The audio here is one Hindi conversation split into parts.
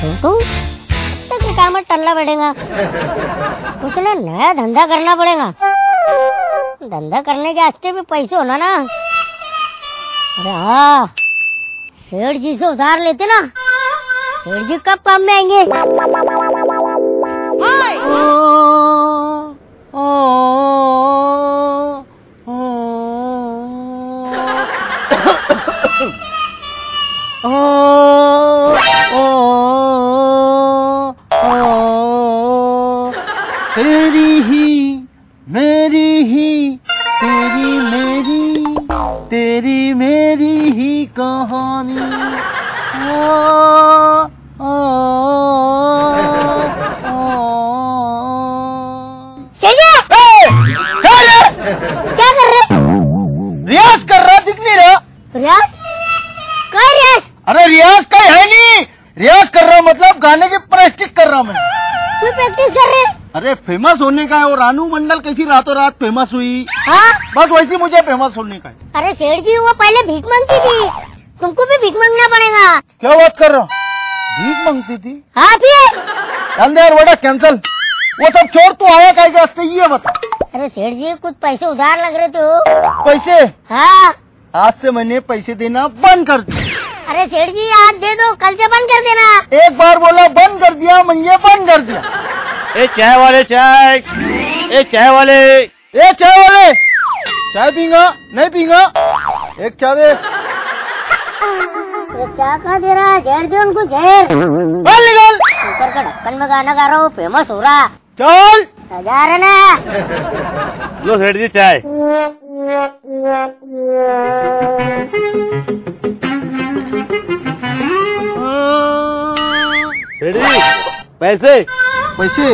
छोटू तो काम में टलना पड़ेगा, कुछ ना नया धंधा करना पड़ेगा। धंधा करने के रास्ते भी पैसे होना ना। अरे हाँ, सेठ जी से उधार लेते ना, सेठ जी कब काम में आएंगे। तेरी मेरी ही कहानी। चलिए, क्या कर रहे? रियाज कर रहा, दिख नहीं रहा। रियाज? कौन रियाज? अरे रियाज कहीं है नहीं, रियाज कर रहा मतलब गाने की प्रैक्टिस कर रहा। मैं कोई प्रैक्टिस कर रहे? अरे फेमस होने का है वो। रानू मंडल कैसी रातों रात फेमस हुई। हाँ? बस वैसी मुझे फेमस होने का है। अरे सेठ जी वो पहले भीख मांगती थी, तुमको भी भीख मांगना पड़ेगा। क्या बात कर रहा हूँ, भीख मांगती थी? हाँ फिर अंदर वड़ा कैंसल। वो सब चोर तो आया क्या रास्ते, ये बता। अरे सेठ जी कुछ पैसे उधार लग रहे थे। पैसे? हाँ, आज से मैंने पैसे देना बंद कर दिया। अरे सेठ जी आज दे दो, कल से बंद कर देना। एक बार बोला बंद कर दिया, मैंने बंद कर दिया। ए चाय वाले, चाय, ए चाय वाले, ए चाय वाले, चाय पींगा नहीं पींगा, एक चाय दे। चाय कहाँ दे रहा है? जहर दे उनको, जहर। चल निकल, ऊपर के ढक्कन में गाना गा रहा हूँ, फेमस हो रहा। चल जा रहे ना, लो सेठ जी चाय। सेठ जी पैसे, पैसे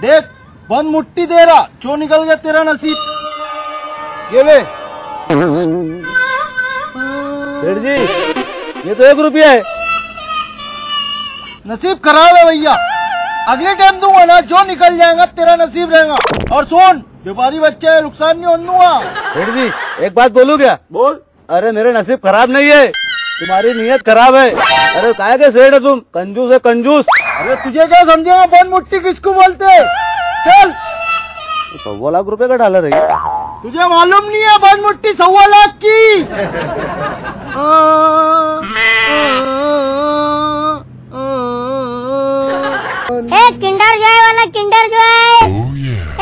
देख, बंद मुट्ठी दे रहा, चो निकल गया तेरा नसीब। ये ले सेठ जी, ये तो 1 रुपया है। नसीब खराब है भैया, अगले टाइम दूंगा ना, जो निकल जाएगा तेरा नसीब रहेगा। और सुन, व्यापारी बच्चा है, नुकसान नहीं होने दूंगा। सेठ जी एक बात बोलू क्या? बोल। अरे मेरे नसीब खराब नहीं है, तुम्हारी नीयत खराब है। अरे क्या के सेठ है तुम, कंजूस है कंजूस। अरे तुझे क्या समझेगा, बंद मुट्ठी किसको बोलते है? चल। 1.25 लाख रुपए का डाला रही, तुझे मालूम नहीं है बंद मुट्ठी 1.25 लाख की। एक किंडर जॉय वाला, किंडर जॉय,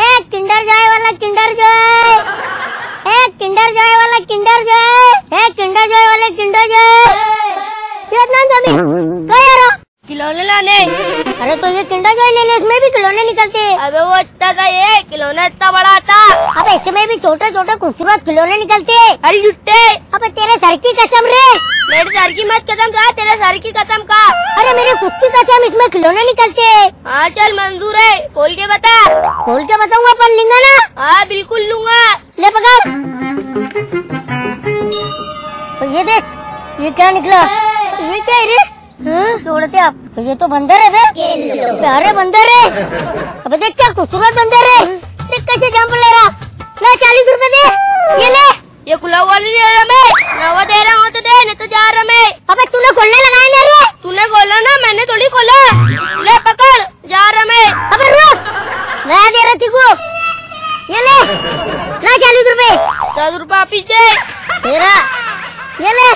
एक किंडर जॉय वाला, किंडर जॉय, एक किंडर जॉय वाला, किंडर जॉय, एक किंडर जॉय वाला, किंडर जॉय। खिलौने लाने? अरे तो ये किंडर जॉय ले ले, इसमें भी खिलौने निकलते। अबे वो अच्छा था, ये खिलौना इतना बड़ा था। अब ऐसे में भी छोटे छोटे खूबसूरत खिलौने निकलते। अरे जुट्टे, अब तेरे सर की कसम रे। मेरे सर की मत कसम खा, तेरे सर की कसम खा। अरे मेरे खुद की कसम, इसमें खिलौने निकलते। हाँ चल मंजूर है, खोल के बता। खोल के बताऊंगा पर लूंगा ना। हाँ बिल्कुल लूंगा, ले पकड़। तो ये देख, ये क्या निकला, ये क्या है रे? छोड़ते आप, ये तो बंदर है बे, प्यारे बंदर है। अबे देख क्या खूबसूरत बंदर है, देख कैसे जंप ले रहा। ले 40 रुपए दे, ये ले। ये खुला हुआ नहीं दे रहा मैं, नवा दे रहा हूँ तो दे, नहीं तो जा रहा मैं। अबे तूने खोलने लगाया ना रे, तूने खोला ना, मैंने थोड़ी खोला। ले पकड़, जा रहा मैं। अबे रुक, नया दे रहा थी, ये ले ना 40 रुपए। 10 रुपया पीछे तेरा, ये ले।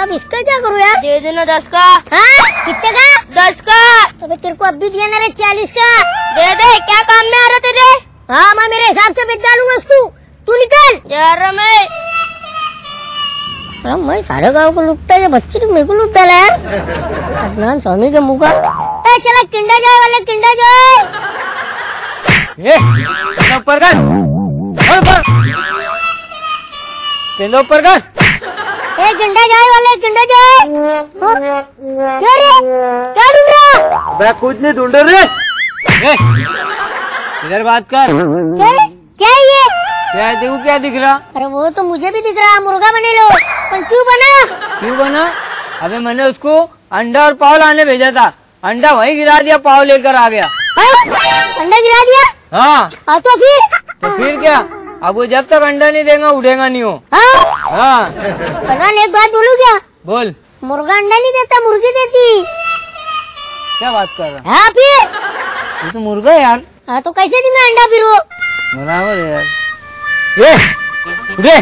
अब इसका क्या करूँ यार? दे देना 10 का। हाँ कितने का? 10 का। अबे तेरे को अब भी दिया ना रे 40 का। दे दे, क्या काम में आ रहा तेरे? हाँ मैं मेरे हिसाब से बेच डालूंगा उसको, तू निकल। जा रहा मैं। अरे मैं सारे गांव को लुटता, ये बच्चे तो मेरे को लुट डाला यार। अदनान स्वामी के मुँह का। चला किंडर जॉय वाले, किंडर जॉय ऊपर कर। एक किंडर जॉय वाले, किंडर जॉय। क्या रे, क्या ढूंढ रहा? मैं कुछ नहीं ढूंढ रहा, इधर बात कर। क्या क्या ये? क्या देखो क्या दिख रहा? अरे वो तो मुझे भी दिख रहा, मुर्गा बने लो। पर क्यों बना, क्यों बना? अबे मैंने उसको अंडा और पाव लाने भेजा था, अंडा वहीं गिरा दिया, पाव लेकर आ गया। अंडा गिरा दिया? हाँ। तो फिर क्या? अब वो जब तक अंडा नहीं देगा उड़ेगा नहीं हो। हाँ? हाँ। एक बात बोलूं क्या? बोल। मुर्गा अंडा नहीं देता, मुर्गी देती। क्या बात कर रहा है? फिर ये तो मुर्गा यार। हाँ तो कैसे दी मैं अंडा फिर? बराबर यार। ये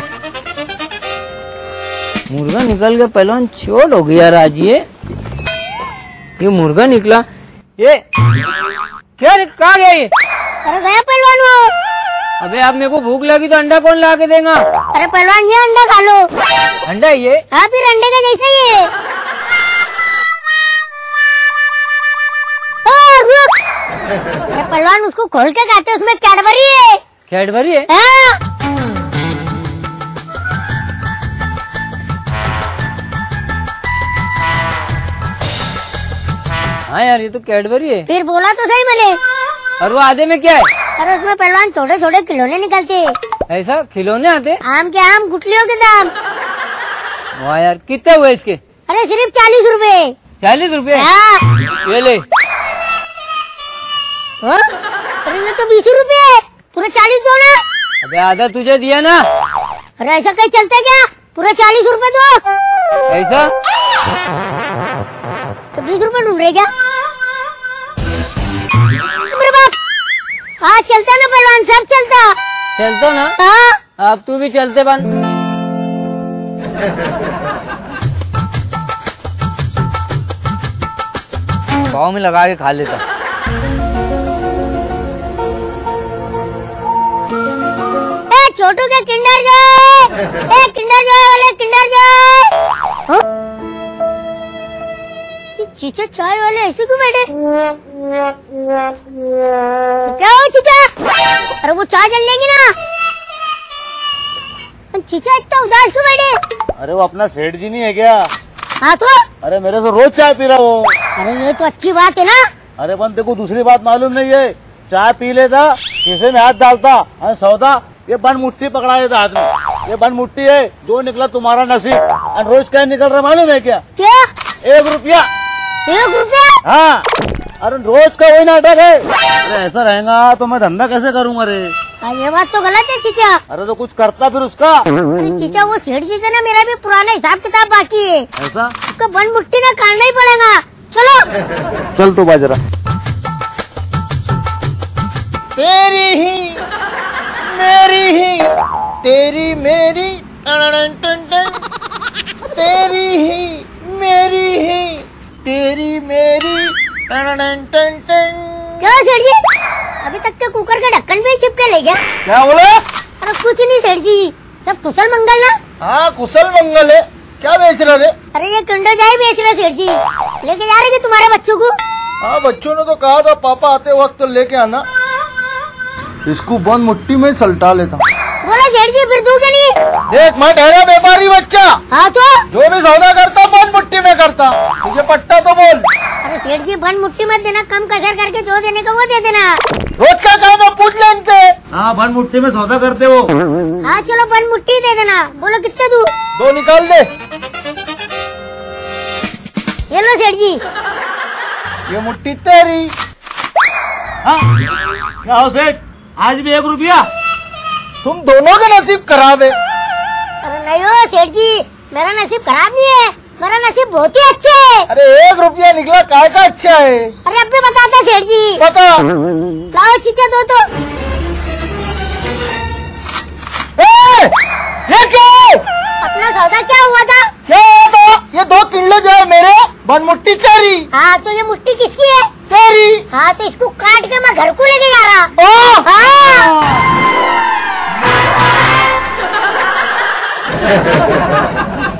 मुर्गा निकल के पहलवान छोड़ हो गया यार। आज ये मुर्गा निकला। ये क्या कहा गया? ये अरे गया पहलवान वो। अबे आप मेरे को भूख लगी तो अंडा कौन ला के देगा? अरे पहलवान ये अंडा खा लो। अंडा ये? हाँ फिर अंडे का जैसा ये। अरे पहलवान उसको खोल के खाते, उसमें कैडबरी है। कैडबरी है? हाँ। हाँ यार ये तो कैडबरी है। फिर बोला तो सही मैंने। और वो आधे में क्या है? और उसमें पहलवान छोटे छोटे खिलौने निकलते। ऐसा खिलौने आते? आम के आम, गुठलियों के दाम। वाह यार कितने हुए इसके? अरे सिर्फ 40 रूपए। 40 रूपए? ये ले। अरे ये तो 20 रूपए, पूरा 40 दो ना। अबे आधा तुझे दिया ना। अरे ऐसा कहीं चलता क्या? पूरा 40 रूपए दो। ऐसा तो 20 रूपए ढूंढ रहे क्या? हाँ चलता ना पहलवान, सब चलता। चलता ना? हाँ अब तू भी चलते बन। पाँव में लगा के खा लेता। ए छोटू के किंडर जॉय, ए किंडर जॉय वाले किंडर जॉय। चीचा चाय वाले ऐसे क्यों बैठे? क्या हो चीचा? अरे वो चाय जल लेगी ना। चीचा इतना उदास क्यों बैठे? अरे वो अपना सेठ जी नहीं है क्या? हाँ तो? अरे मेरे से रोज चाय पी रहा वो। अरे ये तो अच्छी बात है ना। अरे बन देखो दूसरी बात मालूम नहीं है, चाय पी लेता, किसे में हाथ डालता और सौदा ये बन मुट्ठी पकड़ा देता हाथ में। ये बन मुट्ठी है, जो निकला तुम्हारा नसीब। और रोज क्या निकल रहा मालूम है क्या? क्या? 1 रुपया। 1 रुपया? हाँ। अरे रोज का वही नाटक है। अरे ऐसा रहेगा तो मैं धंधा कैसे करूँगा रे? ये बात तो गलत है चीचा। अरे तो कुछ करता फिर उसका। अरे चीचा वो सेठ जी से ना मेरा भी पुराना हिसाब किताब बाकी है। ऐसा? उसका बन मुट्ठी ना काटना ही पड़ेगा। चलो चल तो बाजरा तेरी ही मेरी ही तेरी मेरी टन टन टन तेरी ही मेरी ही तेरी मेरी टन टन टन। क्या सेठ जी? अभी तक के कुकर के ढक्कन पे चिपके ले गया। क्या बोला? अरे कुछ नहीं सेठ जी, सब कुशल मंगल ना। हाँ कुशल मंगल है। क्या बेच रहे? अरे ये किंडर जॉय बेच रहे सेठ जी। लेके जा रहे तुम्हारे बच्चों को? हाँ बच्चों ने तो कहा था पापा आते वक्त तो लेके आना। इसको बंद मुट्ठी में सलटा लेता। बोला सेठ जी फिर दूर के लिए देख मैं ठहरा व्यापारी बच्चा। हाँ तो जो भी सौदा करता बंद मुट्ठी में करता, तुझे पट्टा तो बोल। अरे सेठ जी बंद मुट्ठी मत देना, कम कसर करके जो देने का वो दे देना। रोज का काम है, पूछ ले इनसे। हाँ बंद मुट्ठी में सौदा करते वो। हाँ चलो बंद मुट्ठी दे देना। बोलो कितने दूँ? 2 निकाल दे। ये लो सेठ जी ये मुट्ठी तेरी। क्या हो सेठ आज भी 1 रुपया? तुम दोनों का नसीब खराब है। अरे नहीं हो सेठ जी, मेरा नसीब खराब नहीं है, मेरा नसीब बहुत ही अच्छा है। अरे 1 रुपया निकला काय का अच्छा है? अरे अब भी बताता सेठ जी। बता। लाओ चीचा दो तो। ये क्या? अपना सौदा क्या हुआ था? क्या हुआ था? ये 2 किलो जो है मेरे, बन मुट्ठी तेरी। हाँ तो ये मुट्ठी किसकी है? तेरी। हाँ तो इसको काट के मैं घर को लेके जा रहा। Ha ha ha ha!